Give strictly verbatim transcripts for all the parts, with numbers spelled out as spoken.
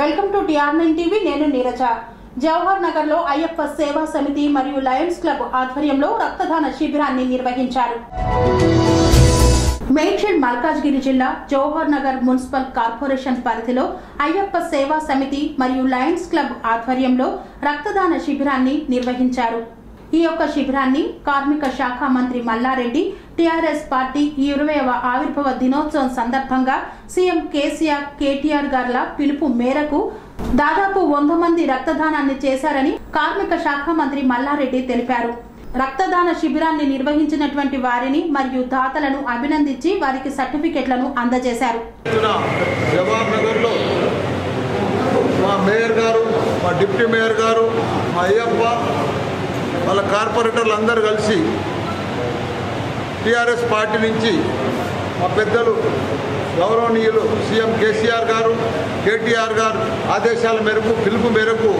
Welcome to TR nine TV नेनु नीरज जवाहर नगर लो Ayyappa Seva Samiti मरियु Lions club आध्वर्यंलो रक्तदान शिबिरान्नि निर्वहिंचारु। మేడ్చల్ మల్కాజ్గిరి జిల్లా జవహర్ నగర్ మున్సిపల్ కార్పొరేషన్ పరిధిలో అయ్యప్ప సేవా సమితి మరియు లయన్స్ క్లబ్ ఆధ్వర్యంలో రక్తదాన శిబిరాన్ని నిర్వహించారు। ఈ యొక్క శిబిరాన్ని కార్మిక శాఖ మంత్రి మల్లారెడ్డి టిఆర్ఎస్ పార్టీ ఇరవైవ ఆవిర్భావ దినోత్సవం సందర్భంగా సీఎం కేసీఆర్ కేటీఆర్ గారిల పిలుపు మేరకు దాదాపు వంద మంది రక్తదానాన్ని చేశారని కార్మిక శాఖ మంత్రి మల్లారెడ్డి తెలిపారు। రక్తదాన శిబిరాన్ని నిర్వహించినటువంటి వారిని మరియు దాతలను అభినందించి వారికి సర్టిఫికెట్లను అందజేశారు। జవహర్ నగర్లో మా మేయర్ గారు మా డిప్యూటీ మేయర్ గారు మా అయ్యప్ప వాళ్ళ కార్పొరేటర్లు అందరూ కలిసి టిఆర్ఎస్ పార్టీ నుంచి మా పెద్దలు గౌరవనీయులు సీఎం కేసీఆర్ గారు కేటీఆర్ గారు ఆదేశాల మేరకు పిలుపు మేరకు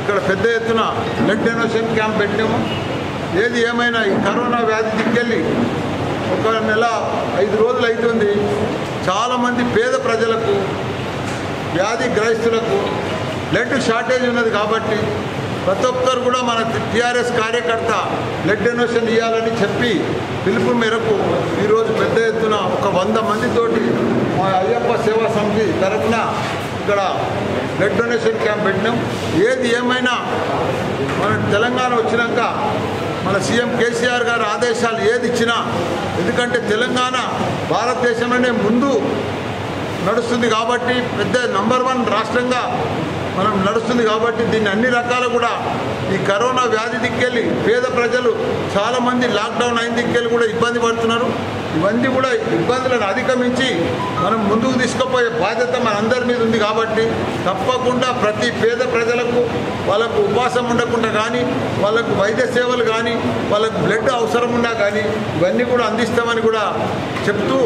ఇక్కడ పెద్ద ఎత్తున బ్లడ్ డొనేషన్ క్యాంప్ పెట్టాము। ఏది ఏమైనా ఈ కరోనా వ్యాధి దిక్కెళ్ళి ఒక నెల ఐదు రోజులు అవుతుంది। చాలామంది పేద ప్రజలకు వ్యాధి గ్రస్తులకు బ్లడ్ షార్టేజ్ ఉన్నది కాబట్టి ప్రతి ఒక్కరు కూడా మన టీఆర్ఎస్ కార్యకర్త బ్లడ్ డొనేషన్ ఇవ్వాలని చెప్పి పిలుపు మేరకు ఈరోజు పెద్ద ఎత్తున ఒక వంద మందితోటి మా అయ్యప్ప సేవా సమితి తరఫున ఇక్కడ బ్లడ్ డొనేషన్ క్యాంప్ పెట్టినాం। ఏది ఏమైనా మన తెలంగాణ వచ్చినాక మన సీఎం కేసీఆర్ గారు ఆదేశాలు ఏది ఇచ్చినా, ఎందుకంటే తెలంగాణ భారతదేశంలోనే ముందు నడుస్తుంది కాబట్టి పెద్ద నంబర్ వన్ రాష్ట్రంగా మనం నడుస్తుంది కాబట్టి దీన్ని అన్ని రకాలు కూడా ఈ కరోనా వ్యాధి దిక్కెళ్ళి పేద ప్రజలు చాలామంది లాక్డౌన్ అయిన దిక్కెళ్ళి కూడా ఇబ్బంది పడుతున్నారు। ఇవన్నీ కూడా ఇబ్బందులను అధిగమించి మనం ముందుకు తీసుకుపోయే బాధ్యత మన అందరి మీద ఉంది కాబట్టి తప్పకుండా ప్రతి పేద ప్రజలకు వాళ్ళకు ఉపవాసం ఉండకుండా కానీ వాళ్ళకు వైద్య సేవలు కానీ వాళ్ళకు బ్లడ్ అవసరం ఉన్నా కానీ ఇవన్నీ కూడా అందిస్తామని కూడా చెప్తూ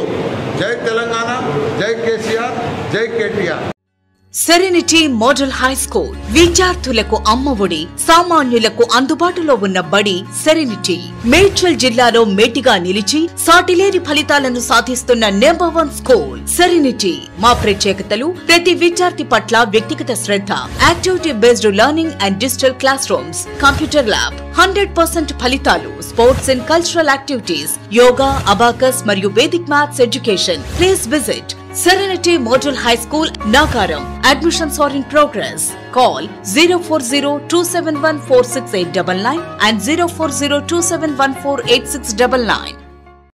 జై తెలంగాణ, జై కేసీఆర్, జై KTR. Serenity model high school విద్యార్థులకు అమ్మఒడి సామాన్యులకు అందుబాటులో ఉన్న బడి సెరెనిటీ మేడ్చల్ జిల్లాలో మేటిగా నిలిచి సాటిలేని ఫలితాలను సాధిస్తున్న నెంబర్ వన్ స్కూల్ సెరెనిటీ। మా ప్రత్యేకతలు ప్రతి విద్యార్థి పట్ల వ్యక్తిగత శ్రద్ధ, activity based learning and digital classrooms, computer lab, hundred percent ఫలితాలు, sports and cultural activities, yoga, abacus మరియు Vedic maths education. Please visit Serenity Model High School, Nagaram. Admissions are in progress. Call zero four zero two seven one four six eight nine nine and zero four zero two seven one four eight six nine nine.